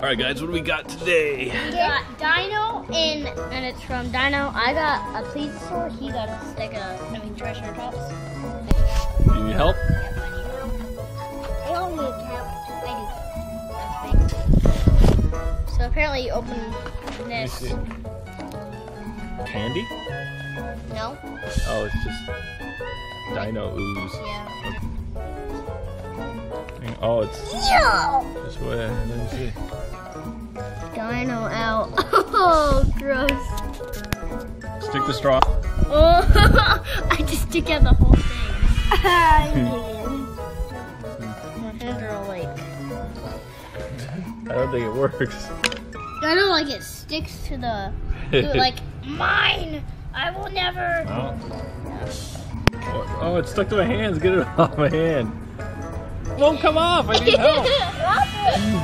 Alright guys, what do we got today? We got Dino and it's from Dino. I got a plesiosaur, he got a stick of, Triceratops. You need help? I don't need help. I do. So apparently you open this. Candy? No. Oh, it's just Dino Ooze. Yeah. Oh, it's. Ew! Just wait, let me see. Dino out. Oh, gross. Stick the straw. Oh, I just took out the whole thing. My hands are all like. I don't think it works. I know, like it sticks to the. Dude, like mine. I will never. Oh. Oh, it stuck to my hands. Get it off my hand. It won't come off. I need help.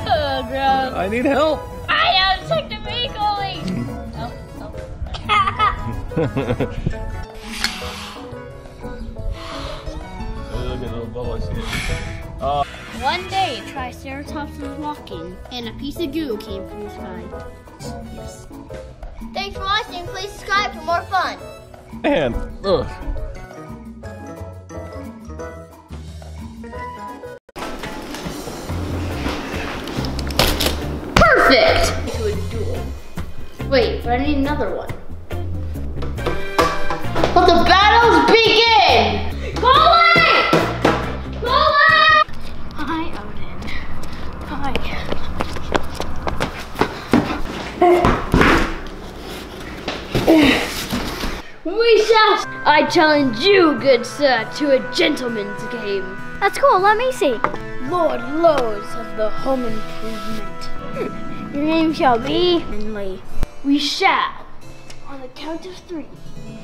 Oh, gross. I need help. I don't check the bakery. Oh, oh. Look at the bubble. I see it. One day, Triceratops was walking, and a piece of goo came from the sky. Yes. Thanks for watching. Please subscribe for more fun. And ugh. Perfect! To a duel. Wait, but I need another one. Let the battles begin! Go away! Go away! Hi, Odin. Hi. We shall. I challenge you, good sir, to a gentleman's game. That's cool, let me see. Lord Lowe's of the home improvement. Your name shall be Minley. We shall, on the count of three,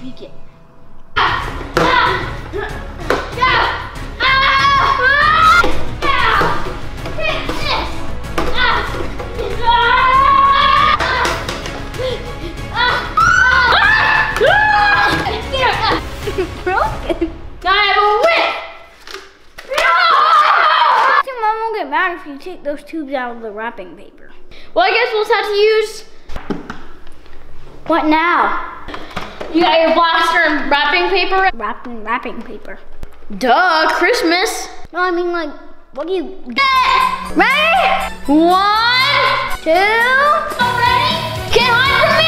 begin. Broken. I have a whip. I think Mom won't get mad if you take those tubes out of the wrapping paper. Well, I guess we'll just have to use... What now? You got your blaster and wrapping paper? Wrapping paper. Duh, Christmas. No, I mean like, what do you... Ready? One, two... Ready? Can't hide from me!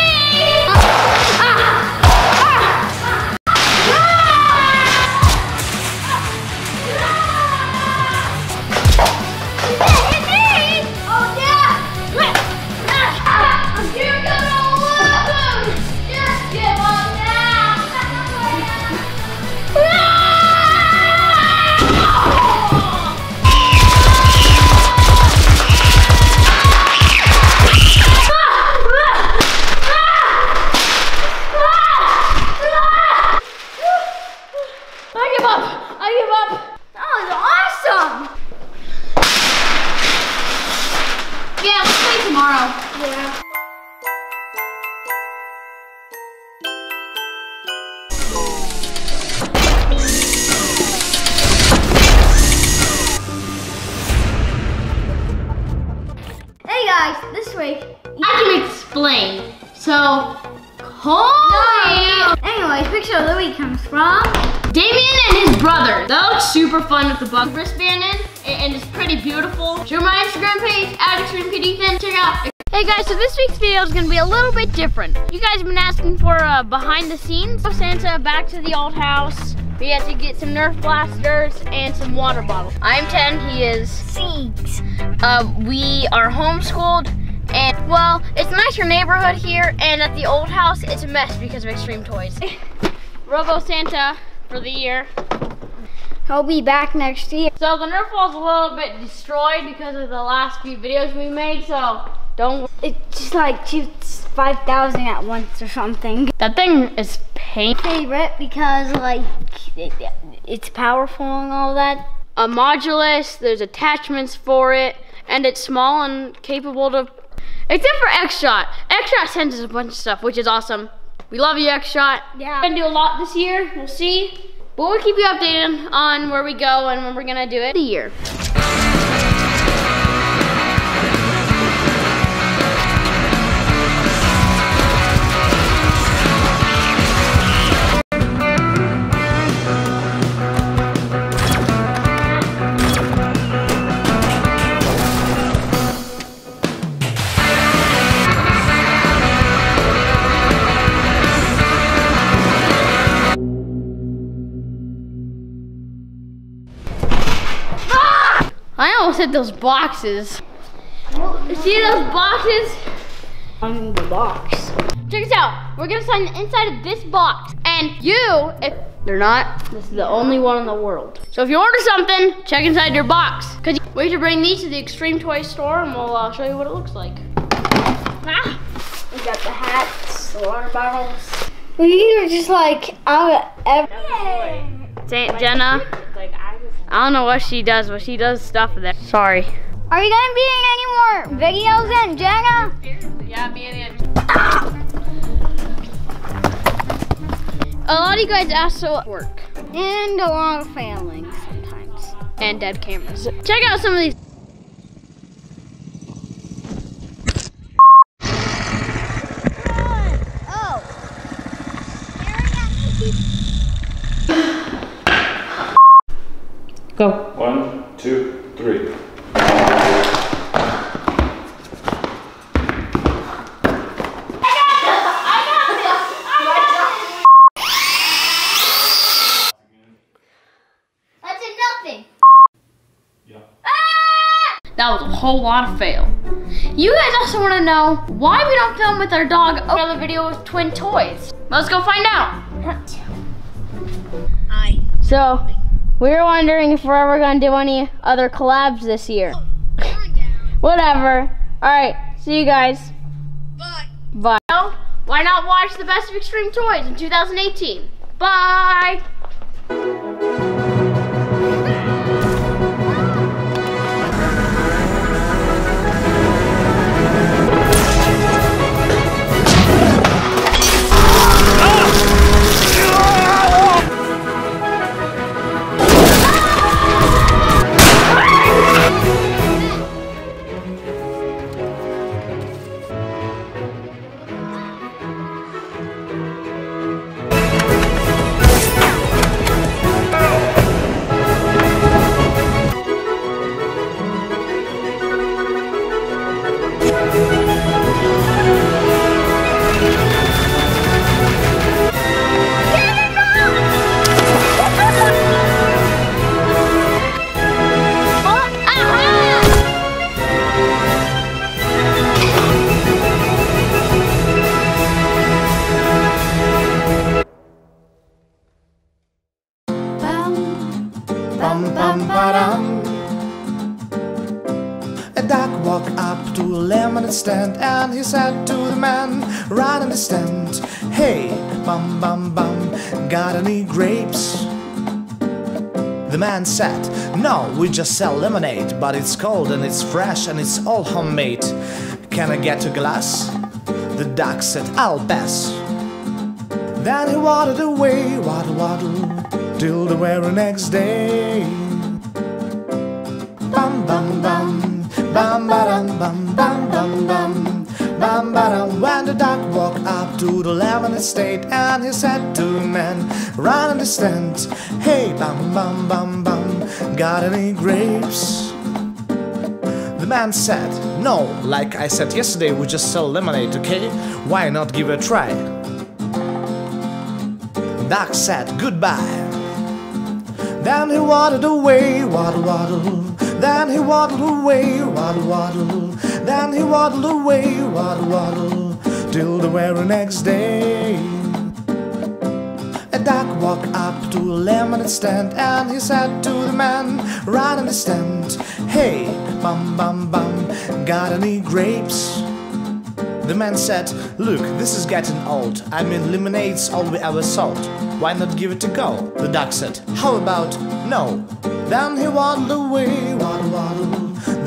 Damien and his brother. That looks super fun with the bug wristband in, and it's pretty beautiful. Join my Instagram page, @extremepdfans. Check out. Hey guys, so this week's video is gonna be a little bit different. You guys have been asking for behind the scenes. Robo Santa back to the old house. We had to get some Nerf blasters and some water bottles. I'm 10, he is 6. We are homeschooled. And, well, it's a nicer neighborhood here, and at the old house, it's a mess because of Extreme Toys. Robo Santa for the year. He'll be back next year. So the Nerf wall's a little bit destroyed because of the last few videos we made, so don't. It just like shoots 5,000 at once or something. That thing is painful. Favorite because like it's powerful and all that. A modulus, there's attachments for it, and it's small and capable to, except for X-Shot. X-Shot sends us a bunch of stuff, which is awesome. We love you, X-Shot. Yeah. We're gonna do a lot this year, we'll see. But we'll keep you updated on where we go and when we're gonna do it. The year. at those boxes. See those boxes? On the box. Check us out. We're gonna sign the inside of this box. And you, if they're not, this is the only one in the world. So if you order something, check inside your box. Cause we should bring these to the Extreme Toy Store and we'll show you what it looks like. Ah. We got the hats, the water bottles. We were just like, I'm everything. It's Aunt Jenna. I don't know what she does stuff there. Sorry. Are you gonna be in any more videos, Aunt Jenna? Yeah, me and Aunt Jenna. Ah! A lot of you guys asked about work. And a lot of failing sometimes. And dead cameras. Check out some of these. Go. 1, 2, 3. I got this! That's a nothing. Yeah. Ah! That was a whole lot of fail. You guys also want to know why we don't film with our dog another video with twin toys. Let's go find out. So. We were wondering if we're ever gonna do any other collabs this year. Whatever. Alright, see you guys. Bye. Bye. So, why not watch the best of Extreme Toys in 2018? Bye! Stand, and he said to the man right in the stand, "Hey, bum bum bum, got any grapes?" The man said, "No, we just sell lemonade, but it's cold and it's fresh and it's all homemade. Can I get a glass?" The duck said, "I'll pass." Then he waddled away, waddle waddle, till the very next day. Bum bum bum. Bam bam bam bam bam bam bam bam. When the duck walked up to the lemon estate, and he said to the man right in the stand, "Hey, bam bam bam bam, got any grapes?" The man said, "No, like I said yesterday, we just sell lemonade, okay? Why not give it a try?" The duck said goodbye. Then he waddled away, waddle waddle. Then he waddled away, waddle waddle. Then he waddled away, waddle waddle, till the very next day. A duck walked up to a lemonade stand, and he said to the man right in the stand, "Hey, bum bum bum, got any grapes?" The man said, "Look, this is getting old. I mean, lemonade's all we ever sold. Why not give it a go?" The duck said, "How about no?" Then he waddled away, waddle waddle.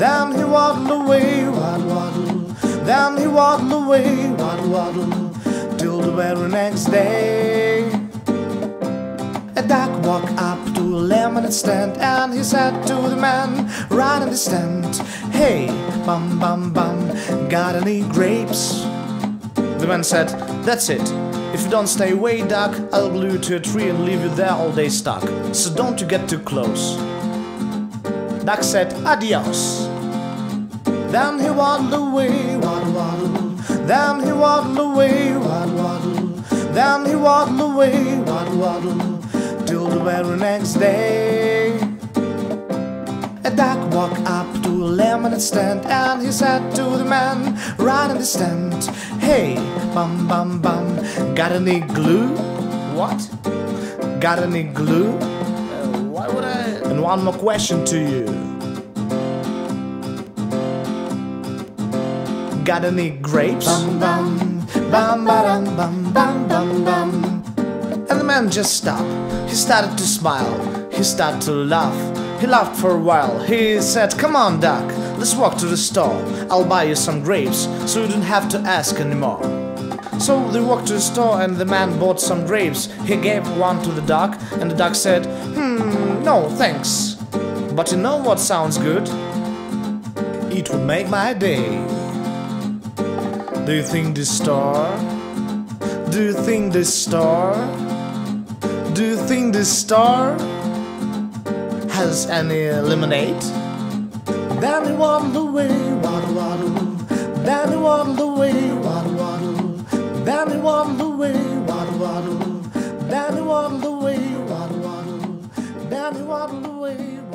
Then he waddled away, waddle waddle. Then he waddled away, waddle waddle, till the very next day. A duck walked up to a lemonade stand, and he said to the man right in the stand, "Hey, bum bum bum, got any grapes?" The man said, "That's it. If you don't stay away, duck, I'll glue you to a tree and leave you there all day stuck. So don't you get too close." Duck said, "Adios." Then he waddled away, waddle waddle. Then he waddled away, waddle waddle. Then he waddled away, waddle waddle, till the very next day. A duck walked up to a lemonade stand, and he said to the man right on the stand, "Hey, bum bum bum, got any glue?" "What?" "Got any glue?" "Why would I?" "And one more question to you. Got any grapes?" Bum bum bum bum bum bum bum bum. And the man just stopped. He started to smile. He started to laugh. He laughed for a while. He said, "Come on, duck, let's walk to the store. I'll buy you some grapes, so you don't have to ask anymore." So they walked to the store, and the man bought some grapes. He gave one to the duck, and the duck said, "No, thanks. But you know what sounds good? It would make my day. Do you think this store? Do you think this store? Do you think this store has any lemonade?" Then he waddled away, waddle waddle. Then he waddled away, waddle waddle. Then he waddled away, waddle waddle. Then he waddled away, waddle waddle. Then he waddled away.